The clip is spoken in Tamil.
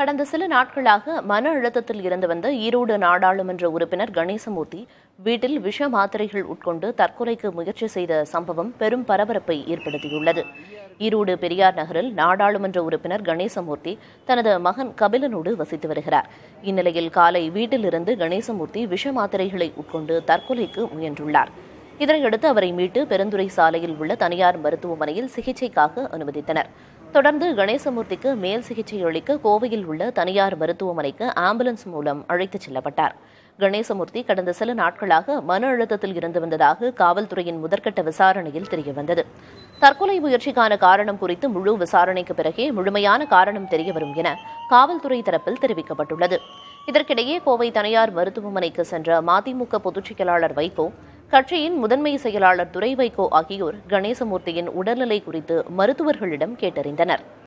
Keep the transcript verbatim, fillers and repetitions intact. கடந்த சில நாட்களாக மன அழுத்தத்தில் இருந்து வந்த ஈரோடு நாடாளுமன்ற உறுப்பினர் கணேசமூர்த்தி வீட்டில் விஷ மாத்திரைகள் உட்கொண்டு தற்கொலைக்கு முயற்சி செய்த சம்பவம் பெரும் பரபரப்பை ஏற்படுத்தியுள்ளது. ஈரோடு பெரியார் நகரில் நாடாளுமன்ற உறுப்பினர் கணேசமூர்த்தி தனது மகன் கபிலனோடு வசித்து வருகிறார். இந்நிலையில் காலை வீட்டிலிருந்து கணேசமூர்த்தி விஷ மாத்திரைகளை உட்கொண்டு தற்கொலைக்கு முயன்றுள்ளார். இதனையடுத்து அவரை மீட்டு பெருந்துறை சாலையில் உள்ள தனியார் மருத்துவமனையில் சிகிச்சைக்காக அனுமதித்தனர். தொடர்ந்து கணேசமூர்த்திக்கு மேல் சிகிச்சை அளிக்க கோவையில் உள்ள தனியார் மருத்துவமனைக்கு ஆம்புலன்ஸ் மூலம் அழைத்துச் செல்லப்பட்டார். கணேசமூர்த்தி கடந்த சில நாட்களாக மன அழுத்தத்தில் இருந்து வந்ததாக காவல்துறையின் முதற்கட்ட விசாரணையில் தெரியவந்தது. தற்கொலை முயற்சிக்கான காரணம் குறித்து முழு விசாரணைக்கு பிறகே முழுமையான காரணம் தெரியவரும் என காவல்துறை தரப்பில் தெரிவிக்கப்பட்டுள்ளது. இதற்கிடையே கோவை தனியார் மருத்துவமனைக்கு சென்ற மதிமுக பொதுச் செயலாளர் வைகோ, கட்சியின் முதன்மை செயலாளர் துரை வைகோ ஆகியோர் கணேசமூர்த்தியின் உடல்நிலை குறித்து மருத்துவர்களிடம் கேட்டறிந்தனர்.